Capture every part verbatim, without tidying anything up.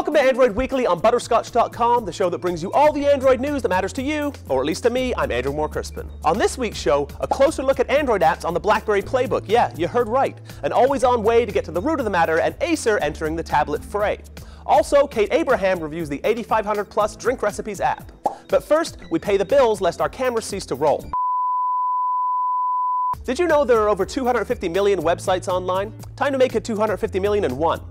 Welcome to Android Weekly on Butterscotch dot com, the show that brings you all the Android news that matters to you, or at least to me. I'm Andrew Moore Crispin. On this week's show, a closer look at Android apps on the BlackBerry PlayBook. Yeah, you heard right. An always-on way to get to the root of the matter, and Acer entering the tablet fray. Also, Kate Abraham reviews the eighty-five hundred Plus Drink Recipes app. But first, we pay the bills lest our cameras cease to roll. Did you know there are over two hundred fifty million websites online? Time to make it two hundred fifty million and one.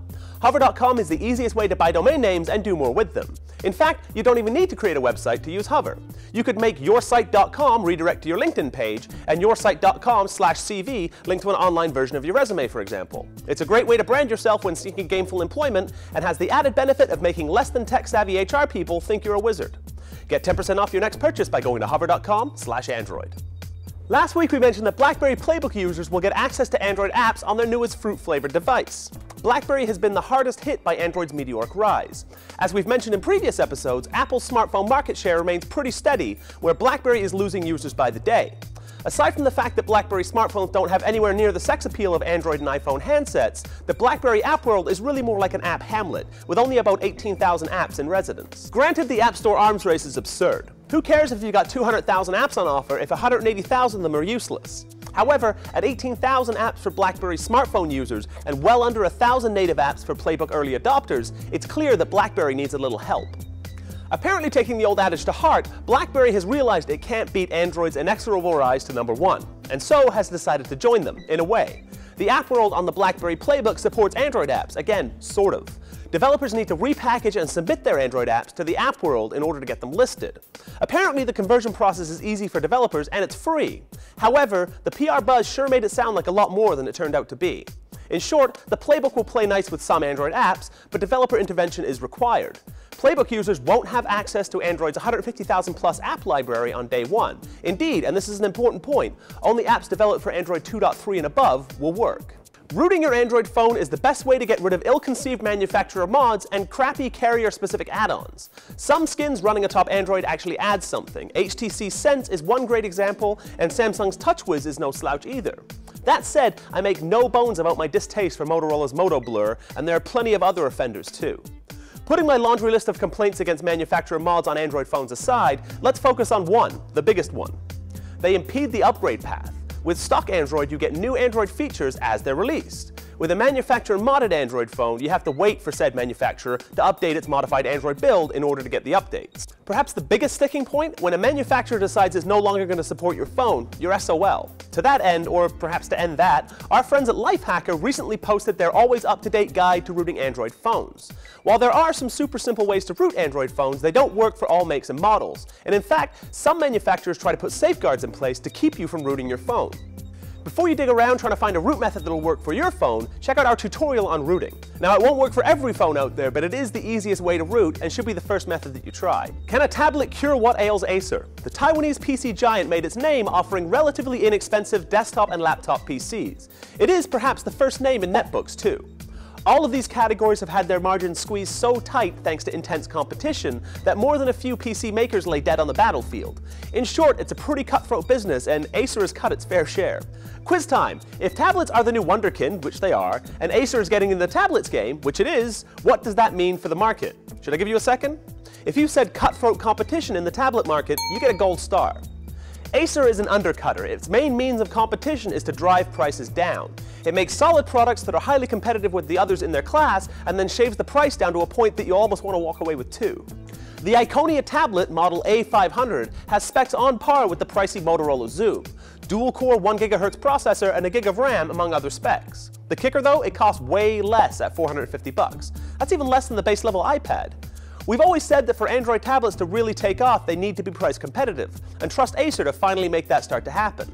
Hover dot com is the easiest way to buy domain names and do more with them. In fact, you don't even need to create a website to use Hover. You could make your site dot com redirect to your LinkedIn page, and your site dot com slash C V link to an online version of your resume, for example. It's a great way to brand yourself when seeking gainful employment, and has the added benefit of making less than tech-savvy H R people think you're a wizard. Get ten percent off your next purchase by going to hover dot com slash android. Last week we mentioned that BlackBerry PlayBook users will get access to Android apps on their newest fruit-flavored device. BlackBerry has been the hardest hit by Android's meteoric rise. As we've mentioned in previous episodes, Apple's smartphone market share remains pretty steady, where BlackBerry is losing users by the day. Aside from the fact that BlackBerry smartphones don't have anywhere near the sex appeal of Android and iPhone handsets, the BlackBerry App World is really more like an app hamlet, with only about eighteen thousand apps in residence. Granted, the App Store arms race is absurd. Who cares if you've got two hundred thousand apps on offer if one hundred eighty thousand of them are useless? However, at eighteen thousand apps for BlackBerry smartphone users and well under one thousand native apps for PlayBook early adopters, it's clear that BlackBerry needs a little help. Apparently taking the old adage to heart, BlackBerry has realized it can't beat Android's inexorable rise to number one, and so has decided to join them, in a way. The App World on the BlackBerry PlayBook supports Android apps, again, sort of. Developers need to repackage and submit their Android apps to the App World in order to get them listed. Apparently, the conversion process is easy for developers and it's free. However, the P R buzz sure made it sound like a lot more than it turned out to be. In short, the PlayBook will play nice with some Android apps, but developer intervention is required. PlayBook users won't have access to Android's one hundred fifty thousand plus app library on day one. Indeed, and this is an important point, only apps developed for Android two point three and above will work. Rooting your Android phone is the best way to get rid of ill-conceived manufacturer mods and crappy carrier-specific add-ons. Some skins running atop Android actually add something. H T C Sense is one great example, and Samsung's TouchWiz is no slouch either. That said, I make no bones about my distaste for Motorola's MotoBlur, and there are plenty of other offenders too. Putting my laundry list of complaints against manufacturer mods on Android phones aside, let's focus on one, the biggest one. They impede the upgrade path. With stock Android, you get new Android features as they're released. With a manufacturer-modded Android phone, you have to wait for said manufacturer to update its modified Android build in order to get the updates. Perhaps the biggest sticking point? When a manufacturer decides it's no longer going to support your phone, you're S O L. To that end, or perhaps to end that, our friends at Lifehacker recently posted their always up-to-date guide to rooting Android phones. While there are some super simple ways to root Android phones, they don't work for all makes and models. And in fact, some manufacturers try to put safeguards in place to keep you from rooting your phone. Before you dig around trying to find a root method that'll work for your phone, check out our tutorial on rooting. Now, it won't work for every phone out there, but it is the easiest way to root and should be the first method that you try. Can a tablet cure what ails Acer? The Taiwanese P C giant made its name offering relatively inexpensive desktop and laptop P Cs. It is perhaps the first name in netbooks, too. All of these categories have had their margins squeezed so tight thanks to intense competition that more than a few P C makers lay dead on the battlefield. In short, it's a pretty cutthroat business, and Acer has cut its fair share. Quiz time! If tablets are the new wunderkind, which they are, and Acer is getting into the tablets game, which it is, what does that mean for the market? Should I give you a second? If you said cutthroat competition in the tablet market, you get a gold star. Acer is an undercutter. Its main means of competition is to drive prices down. It makes solid products that are highly competitive with the others in their class, and then shaves the price down to a point that you almost want to walk away with too. The Iconia tablet, model A five hundred, has specs on par with the pricey Motorola Zoom. Dual-core one gigahertz processor and a gig of RAM, among other specs. The kicker though, it costs way less at four hundred fifty bucks. That's even less than the base level iPad. We've always said that for Android tablets to really take off, they need to be price competitive, and trust Acer to finally make that start to happen.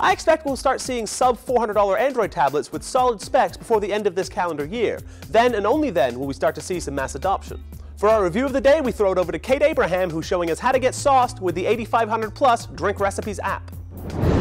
I expect we'll start seeing sub four hundred dollar Android tablets with solid specs before the end of this calendar year. Then and only then will we start to see some mass adoption. For our review of the day, we throw it over to Kate Abraham, who's showing us how to get sauced with the eighty-five hundred Plus Drink Recipes app.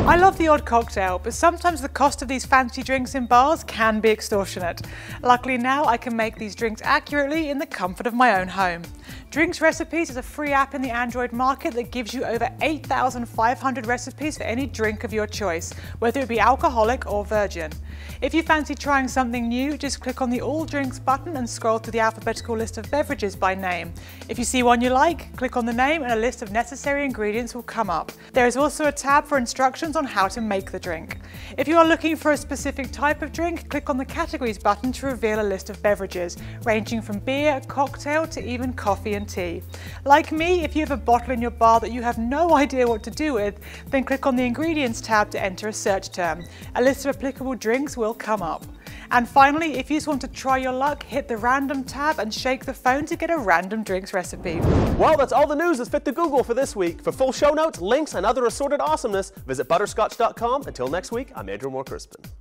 I love the odd cocktail, but sometimes the cost of these fancy drinks in bars can be extortionate. Luckily now I can make these drinks accurately in the comfort of my own home. Drinks Recipes is a free app in the Android market that gives you over eight thousand five hundred recipes for any drink of your choice, whether it be alcoholic or virgin. If you fancy trying something new, just click on the All Drinks button and scroll to the alphabetical list of beverages by name. If you see one you like, click on the name and a list of necessary ingredients will come up. There is also a tab for instructions on how to make the drink. If you are looking for a specific type of drink, click on the Categories button to reveal a list of beverages, ranging from beer, cocktail to even coffee and tea. Like me, if you have a bottle in your bar that you have no idea what to do with, then click on the Ingredients tab to enter a search term. A list of applicable drinks will come up. And finally, if you just want to try your luck, hit the Random tab and shake the phone to get a random drinks recipe. Well, that's all the news that's fit to Google for this week. For full show notes, links, and other assorted awesomeness, visit Butterscotch dot com. Until next week, I'm Andrew Moore Crispin.